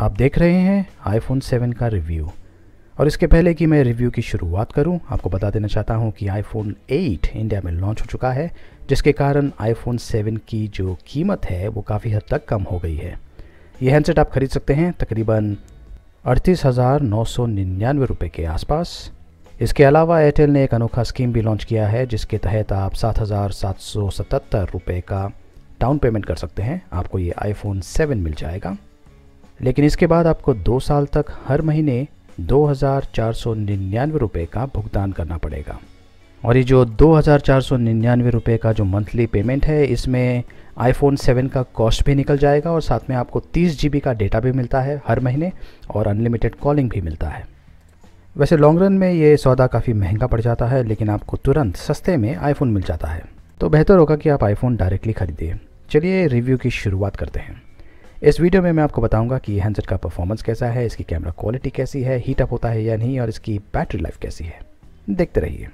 आप देख रहे हैं iPhone 7 का रिव्यू। और इसके पहले कि मैं रिव्यू की शुरुआत करूं, आपको बता देना चाहता हूं कि iPhone 8 इंडिया में लॉन्च हो चुका है, जिसके कारण iPhone 7 की जो कीमत है वो काफ़ी हद तक कम हो गई है। ये हैंडसेट आप खरीद सकते हैं तकरीबन 38,999 रुपये के आसपास। इसके अलावा एयरटेल ने एक अनोखा स्कीम भी लॉन्च किया है, जिसके तहत आप 7,777 रुपये का डाउन पेमेंट कर सकते हैं, आपको ये iPhone 7 मिल जाएगा। लेकिन इसके बाद आपको 2 साल तक हर महीने 2,499 रुपये का भुगतान करना पड़ेगा। और ये जो 2,499 रुपये का जो मंथली पेमेंट है, इसमें iPhone 7 का कॉस्ट भी निकल जाएगा और साथ में आपको 30 GB का डेटा भी मिलता है हर महीने और अनलिमिटेड कॉलिंग भी मिलता है। वैसे लॉन्ग रन में ये सौदा काफ़ी महंगा पड़ जाता है, लेकिन आपको तुरंत सस्ते में iPhone मिल जाता है, तो बेहतर होगा कि आप iPhone डायरेक्टली खरीदें। चलिए रिव्यू की शुरुआत करते हैं। इस वीडियो में मैं आपको बताऊंगा कि हैंडसेट का परफॉर्मेंस कैसा है, इसकी कैमरा क्वालिटी कैसी है, हीट अप होता है या नहीं और इसकी बैटरी लाइफ कैसी है। देखते रहिए।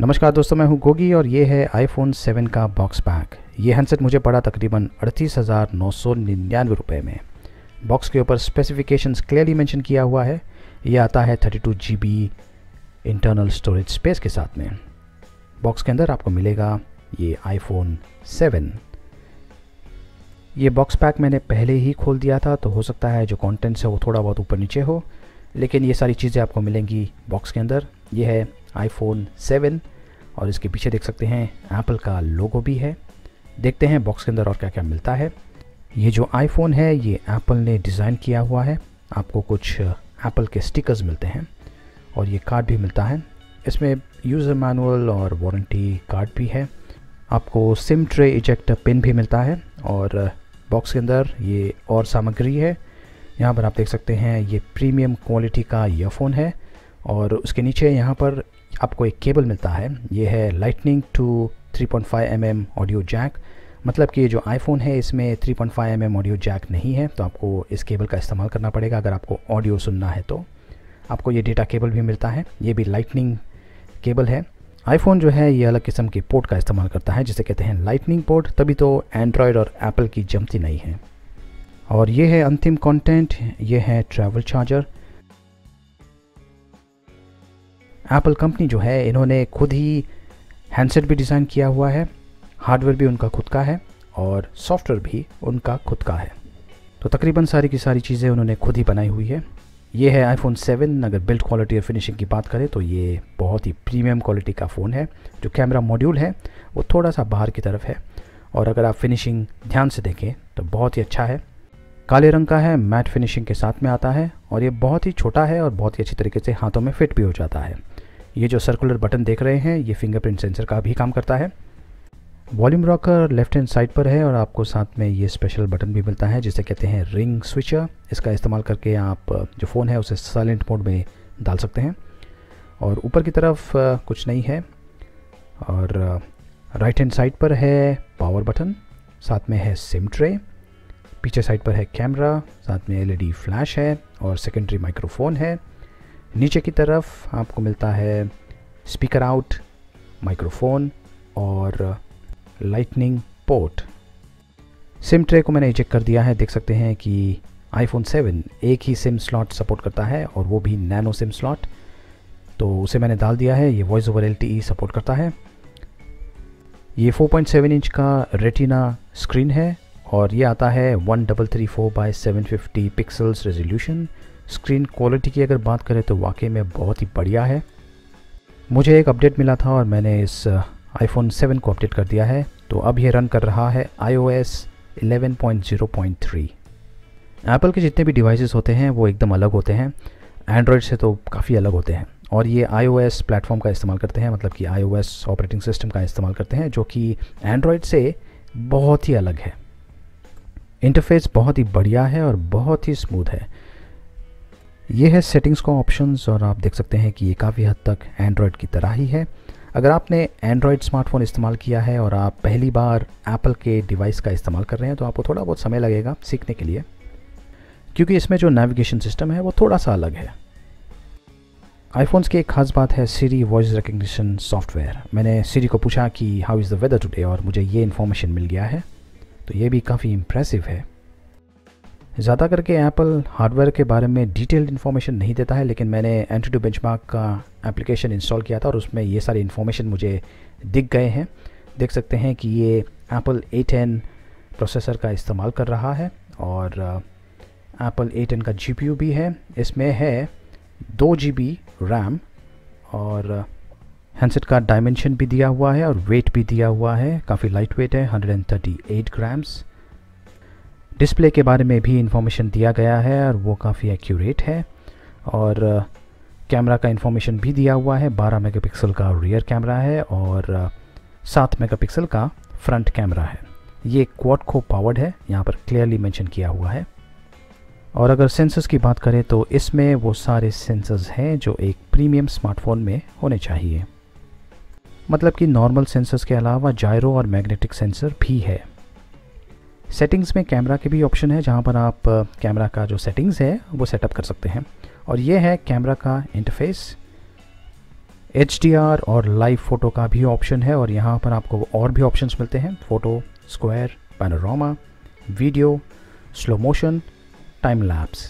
नमस्कार दोस्तों, मैं हूं गोगी और ये है iPhone 7 का बॉक्स पैक। ये हैंडसेट मुझे पड़ा तकरीबन 38,999 रुपये में। बॉक्स के ऊपर स्पेसिफिकेशंस क्लियरली मेंशन किया हुआ है। ये आता है 32 GB इंटरनल स्टोरेज स्पेस के साथ में। बॉक्स के अंदर आपको मिलेगा ये iPhone 7। ये बॉक्स पैक मैंने पहले ही खोल दिया था, तो हो सकता है जो कंटेंट्स है वो थोड़ा बहुत ऊपर नीचे हो, लेकिन ये सारी चीज़ें आपको मिलेंगी बॉक्स के अंदर। ये है iPhone 7 और इसके पीछे देख सकते हैं Apple का लोगो भी है। देखते हैं बॉक्स के अंदर और क्या क्या मिलता है। ये जो iPhone है ये Apple ने डिज़ाइन किया हुआ है। आपको कुछ Apple के स्टिकर्स मिलते हैं और ये कार्ड भी मिलता है। इसमें यूज़र मैनुअल और वारंटी कार्ड भी है। आपको सिम ट्रे इजेक्टर पिन भी मिलता है और बॉक्स के अंदर ये और सामग्री है। यहाँ पर आप देख सकते हैं ये प्रीमियम क्वालिटी का ईयरफोन है और उसके नीचे यहाँ पर आपको एक केबल मिलता है। ये है lightning to 3.5 mm audio jack, मतलब कि ये जो iPhone है इसमें 3.5 mm ऑडियो जैक नहीं है, तो आपको इस केबल का इस्तेमाल करना पड़ेगा अगर आपको ऑडियो सुनना है। तो आपको ये डेटा केबल भी मिलता है, ये भी लाइटनिंग केबल है। iPhone जो है ये अलग किस्म के पोर्ट का इस्तेमाल करता है जिसे कहते हैं लाइटनिंग पोर्ट, तभी तो एंड्रॉयड और एप्पल की जमती नहीं है। और ये है अंतिम कंटेंट, ये है ट्रैवल चार्जर। एप्पल कंपनी जो है इन्होंने खुद ही हैंडसेट भी डिज़ाइन किया हुआ है, हार्डवेयर भी उनका खुद का है और सॉफ्टवेयर भी उनका खुद का है, तो तकरीबन सारी की सारी चीज़ें उन्होंने खुद ही बनाई हुई है। ये है iPhone 7। अगर बिल्ड क्वालिटी और फिनिशिंग की बात करें तो ये बहुत ही प्रीमियम क्वालिटी का फ़ोन है। जो कैमरा मॉड्यूल है वो थोड़ा सा बाहर की तरफ है और अगर आप फिनिशिंग ध्यान से देखें तो बहुत ही अच्छा है। काले रंग का है, मैट फिनिशिंग के साथ में आता है और ये बहुत ही छोटा है और बहुत ही अच्छी तरीके से हाथों में फिट भी हो जाता है। ये जो सर्कुलर बटन देख रहे हैं ये फिंगरप्रिंट सेंसर का भी काम करता है। Volume rocker left hand side पर है और आपको साथ में ये स्पेशल बटन भी मिलता है जिसे कहते हैं रिंग स्विचर। इसका इस्तेमाल करके आप जो फ़ोन है उसे साइलेंट मोड में डाल सकते हैं। और ऊपर की तरफ कुछ नहीं है। और राइट हैंड साइड पर है पावर बटन, साथ में है सिम ट्रे, पीछे साइड पर है कैमरा, साथ में LED फ्लैश है और सेकेंडरी माइक्रोफोन है। नीचे की तरफ आपको मिलता है स्पीकर आउट, माइक्रोफोन और लाइटनिंग पोर्ट। सिम ट्रे को मैंने इजेक्ट कर दिया है। देख सकते हैं कि iPhone 7 एक ही सिम स्लॉट सपोर्ट करता है और वो भी नैनो सिम स्लॉट, तो उसे मैंने डाल दिया है। ये वॉइस ओवर LTE सपोर्ट करता है। ये 4.7 इंच का रेटिना स्क्रीन है और ये आता है 1334x750 pixels resolution. Screen quality की अगर बात करें तो वाकई में बहुत ही बढ़िया है। मुझे एक अपडेट मिला था और मैंने इस iPhone 7 को अपडेट कर दिया है, तो अब ये रन कर रहा है iOS 11.0.3। Apple के जितने भी डिवाइसेस होते हैं वो एकदम अलग होते हैं, Android से तो काफ़ी अलग होते हैं और ये iOS प्लेटफॉर्म का इस्तेमाल करते हैं, मतलब कि iOS ऑपरेटिंग सिस्टम का इस्तेमाल करते हैं जो कि Android से बहुत ही अलग है। इंटरफेस बहुत ही बढ़िया है और बहुत ही स्मूथ है। ये है सेटिंग्स का ऑप्शंस और आप देख सकते हैं कि ये काफ़ी हद तक Android की तरह ही है। अगर आपने एंड्रॉयड स्मार्टफोन इस्तेमाल किया है और आप पहली बार एप्पल के डिवाइस का इस्तेमाल कर रहे हैं तो आपको थोड़ा बहुत समय लगेगा सीखने के लिए, क्योंकि इसमें जो नेविगेशन सिस्टम है वो थोड़ा सा अलग है। आईफोन्स की एक ख़ास बात है सीरी वॉइस रिकग्निशन सॉफ्टवेयर। मैंने सीरी को पूछा कि how is the weather today और मुझे ये इन्फॉर्मेशन मिल गया है, तो ये भी काफ़ी इम्प्रेसिव है। ज़्यादा करके एप्पल हार्डवेयर के बारे में डिटेल्ड इन्फॉर्मेशन नहीं देता है, लेकिन मैंने AnTuTu बेंचमार्क का एप्लीकेशन इंस्टॉल किया था और उसमें ये सारी इन्फॉर्मेशन मुझे दिख गए हैं। देख सकते हैं कि ये Apple A10 प्रोसेसर का इस्तेमाल कर रहा है और Apple A10 का GPU भी है। इसमें है 2 GB रैम और हैंडसेट का डायमेंशन भी दिया हुआ है और वेट भी दिया हुआ है। काफ़ी लाइट वेट है, 138 ग्राम्स। डिस्प्ले के बारे में भी इंफॉर्मेशन दिया गया है और वो काफ़ी एक्यूरेट है। और कैमरा का इंफॉर्मेशन भी दिया हुआ है। 12 मेगापिक्सल का रियर कैमरा है और 7 मेगापिक्सल का फ्रंट कैमरा है। ये क्वाड को पावर्ड है, यहाँ पर क्लियरली मेंशन किया हुआ है। और अगर सेंसर्स की बात करें तो इसमें वो सारे सेंसर्स हैं जो एक प्रीमियम स्मार्टफोन में होने चाहिए, मतलब कि नॉर्मल सेंसर्स के अलावा जायरो और मैग्नेटिक सेंसर भी है। सेटिंग्स में कैमरा के भी ऑप्शन है, जहां पर आप कैमरा का जो सेटिंग्स है वो सेटअप कर सकते हैं। और ये है कैमरा का इंटरफेस। HDR और लाइव फ़ोटो का भी ऑप्शन है और यहाँ पर आपको और भी ऑप्शंस मिलते हैं, photo, square, panorama, video, slow motion, time lapse.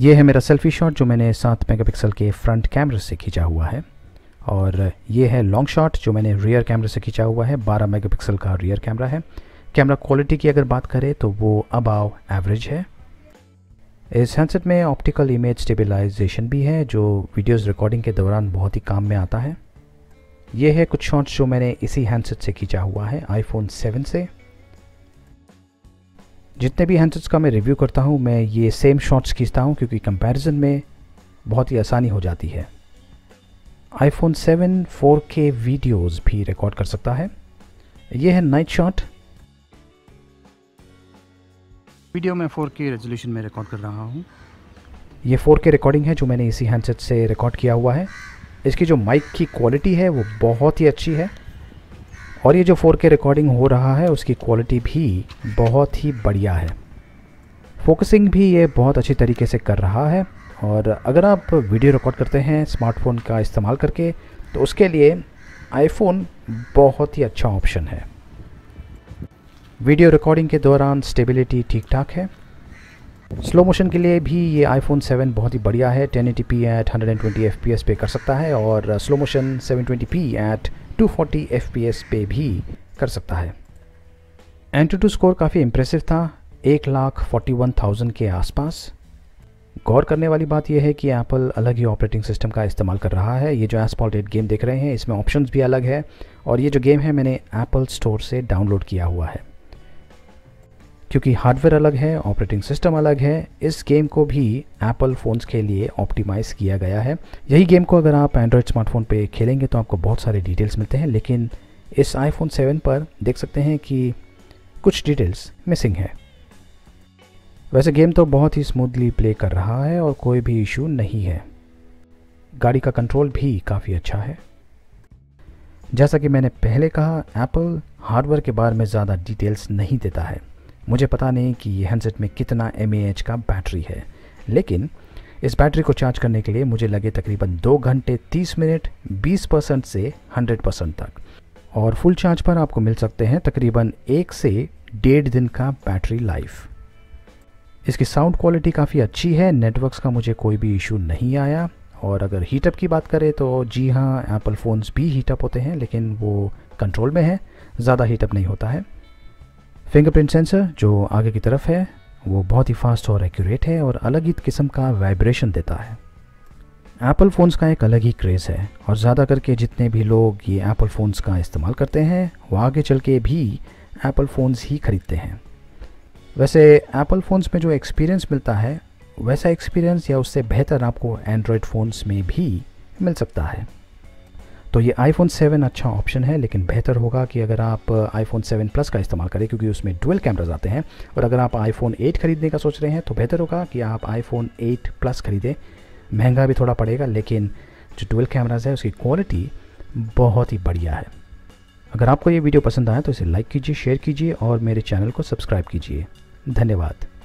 ये है मेरा सेल्फी शॉट जो मैंने 7 मेगापिक्सल के फ्रंट कैमरे से खींचा हुआ है। और ये है लॉन्ग शॉट जो मैंने रियर कैमरे से खींचा हुआ है। 12 मेगापिक्सल का रियर कैमरा है। कैमरा क्वालिटी की अगर बात करें तो वो अबाव एवरेज है। इस हैंडसेट में ऑप्टिकल इमेज स्टेबलाइजेशन भी है जो वीडियोस रिकॉर्डिंग के दौरान बहुत ही काम में आता है। ये है कुछ शॉट्स जो मैंने इसी हैंडसेट से खींचा हुआ है, आईफोन 7 से। जितने भी हैंडसेट्स का मैं रिव्यू करता हूँ मैं ये सेम शॉट्स खींचता हूँ क्योंकि कंपैरिजन में बहुत ही आसानी हो जाती है। आईफोन 7 4K वीडियोस भी रिकॉर्ड कर सकता है। ये है नाइट शॉट, वीडियो मैं 4K रेजोल्यूशन में रिकॉर्ड कर रहा हूँ। ये 4K रिकॉर्डिंग है जो मैंने इसी हैंडसेट से रिकॉर्ड किया हुआ है। इसकी जो माइक की क्वालिटी है वो बहुत ही अच्छी है और ये जो 4K रिकॉर्डिंग हो रहा है उसकी क्वालिटी भी बहुत ही बढ़िया है। फोकसिंग भी ये बहुत अच्छी तरीके से कर रहा है। और अगर आप वीडियो रिकॉर्ड करते हैं स्मार्टफोन का इस्तेमाल करके तो उसके लिए आईफोन बहुत ही अच्छा ऑप्शन है। वीडियो रिकॉर्डिंग के दौरान स्टेबिलिटी ठीक ठाक है। स्लो मोशन के लिए भी ये आईफोन 7 बहुत ही बढ़िया है। 1080p एट 120 FPS पे कर सकता है और slow motion 720p eight 240 FPS पे भी कर सकता है। AnTuTu स्कोर काफ़ी इम्प्रेसिव था, 141,000 के आसपास। गौर करने वाली बात यह है कि एप्पल अलग ही ऑपरेटिंग सिस्टम का इस्तेमाल कर रहा है। ये जो Asphalt 8 गेम देख रहे हैं इसमें ऑप्शंस भी अलग है और ये जो गेम है मैंने एप्पल स्टोर से डाउनलोड किया हुआ है। क्योंकि हार्डवेयर अलग है, ऑपरेटिंग सिस्टम अलग है, इस गेम को भी एप्पल फ़ोन्स के लिए ऑप्टिमाइज़ किया गया है। यही गेम को अगर आप एंड्रॉयड स्मार्टफोन पे खेलेंगे तो आपको बहुत सारे डिटेल्स मिलते हैं, लेकिन इस आईफोन 7 पर देख सकते हैं कि कुछ डिटेल्स मिसिंग है। वैसे गेम तो बहुत ही स्मूथली प्ले कर रहा है और कोई भी इशू नहीं है। गाड़ी का कंट्रोल भी काफ़ी अच्छा है। जैसा कि मैंने पहले कहा, एप्पल हार्डवेयर के बारे में ज़्यादा डिटेल्स नहीं देता है। मुझे पता नहीं कि ये हैंडसेट में कितना mAh का बैटरी है, लेकिन इस बैटरी को चार्ज करने के लिए मुझे लगे तकरीबन 2 घंटे 30 मिनट, 20% से 100% तक। और फुल चार्ज पर आपको मिल सकते हैं तकरीबन 1 से डेढ़ दिन का बैटरी लाइफ। इसकी साउंड क्वालिटी काफ़ी अच्छी है, नेटवर्क्स का मुझे कोई भी इशू नहीं आया। और अगर हीटअप की बात करें तो जी हाँ, एप्पल फ़ोन्स भी हीटअप होते हैं लेकिन वो कंट्रोल में है, ज़्यादा हीटअप नहीं होता है। फिंगरप्रिंट सेंसर जो आगे की तरफ है वो बहुत ही फास्ट और एक्यूरेट है और अलग ही किस्म का वाइब्रेशन देता है। एप्पल फ़ोन्स का एक अलग ही क्रेज़ है और ज़्यादा करके जितने भी लोग ये एप्पल फ़ोन्स का इस्तेमाल करते हैं वो आगे चल के भी एप्पल फ़ोन्स ही खरीदते हैं। वैसे एप्पल फ़ोन्स में जो एक्सपीरियंस मिलता है वैसा एक्सपीरियंस या उससे बेहतर आपको एंड्रॉयड फ़ोन्स में भी मिल सकता है। तो ये iPhone 7 अच्छा ऑप्शन है, लेकिन बेहतर होगा कि अगर आप iPhone 7 Plus का इस्तेमाल करें क्योंकि उसमें डुअल कैमराज आते हैं। और अगर आप iPhone 8 ख़रीदने का सोच रहे हैं तो बेहतर होगा कि आप iPhone 8 Plus ख़रीदें। महंगा भी थोड़ा पड़ेगा लेकिन जो डुअल कैमराज है उसकी क्वालिटी बहुत ही बढ़िया है। अगर आपको ये वीडियो पसंद आया तो इसे लाइक कीजिए, शेयर कीजिए और मेरे चैनल को सब्सक्राइब कीजिए। धन्यवाद।